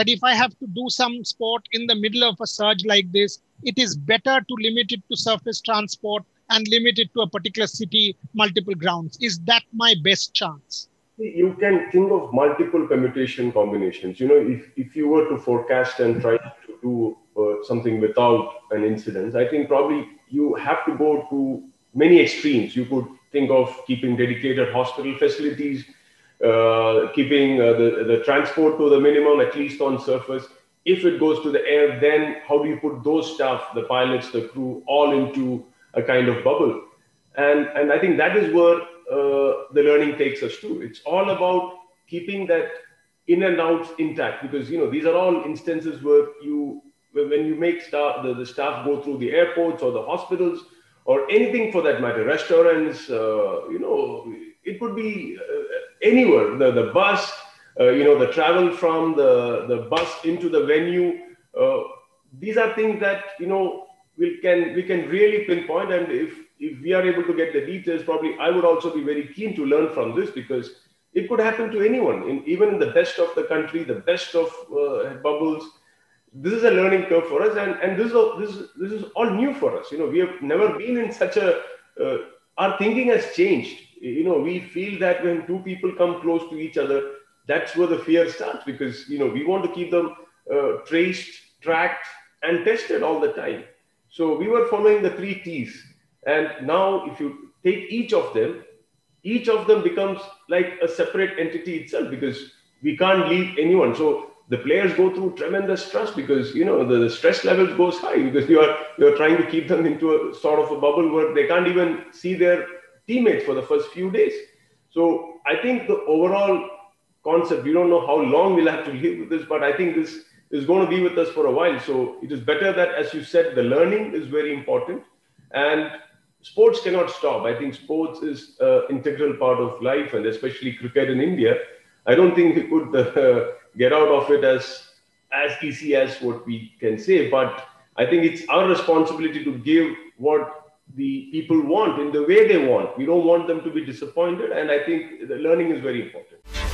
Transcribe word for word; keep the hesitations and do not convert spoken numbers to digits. that if I have to do some sport in the middle of a surge like this, it is better to limit it to surface transport and limit it to a particular city, multiple grounds. Is that my best chance? You can think of multiple permutation combinations. You know, if, if you were to forecast and try to do uh, something without an incidence, I think probably you have to go to many extremes. You could think of keeping dedicated hospital facilities, uh, keeping uh, the, the transport to the minimum, at least on surface. If it goes to the air, then how do you put those staff, the pilots, the crew, all into a kind of bubble? And, and I think that is where Uh, the learning takes us to. It's all about keeping that in and out intact, because, you know, these are all instances where you, when you make staff, the, the staff go through the airports or the hospitals or anything for that matter, restaurants, uh, you know, it could be uh, anywhere, the, the bus, uh, you know, the travel from the, the bus into the venue. Uh, these are things that, you know, we can, we can really pinpoint. And if If we are able to get the details, probably I would also be very keen to learn from this, because it could happen to anyone, in, even in the best of the country, the best of uh, bubbles. This is a learning curve for us, and, and this, is all, this, this is all new for us. You know, we have never been in such a, uh, our thinking has changed. You know, we feel that when two people come close to each other, that's where the fear starts, because, you know, we want to keep them uh, traced, tracked, and tested all the time. So we were following the three T's. And now if you take each of them, each of them becomes like a separate entity itself, because we can't leave anyone. So the players go through tremendous stress, because, you know, the, the stress level goes high, because you are, you're trying to keep them into a sort of a bubble where they can't even see their teammates for the first few days. So I think the overall concept, we don't know how long we'll have to live with this, but I think this is going to be with us for a while. So it is better that, as you said, the learning is very important. And sports cannot stop. I think sports is an uh, integral part of life, and especially cricket in India. I don't think we could uh, get out of it as, as easy as what we can say, but I think it's our responsibility to give what the people want in the way they want. We don't want them to be disappointed, and I think the learning is very important.